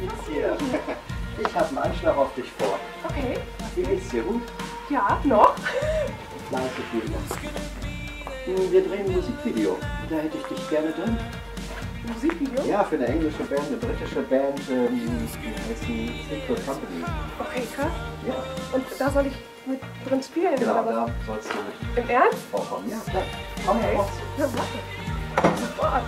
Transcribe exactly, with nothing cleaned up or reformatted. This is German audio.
Wie geht's dir? Ich habe einen Anschlag auf dich vor. Okay. Wie geht's dir? Gut? Ja, noch. Fleißig viel. Wir drehen ein Musikvideo. Und da hätte ich dich gerne drin. Musikvideo? Ja, für eine englische Band, eine britische Band. Ähm, die heißt Secret Company. Okay, krass. Ja. Und da soll ich mit drin spielen? Genau, oder was? Da sollst du mit. Im Ernst? Vorkommen, ja. Komm her, ja, mach. Sofort.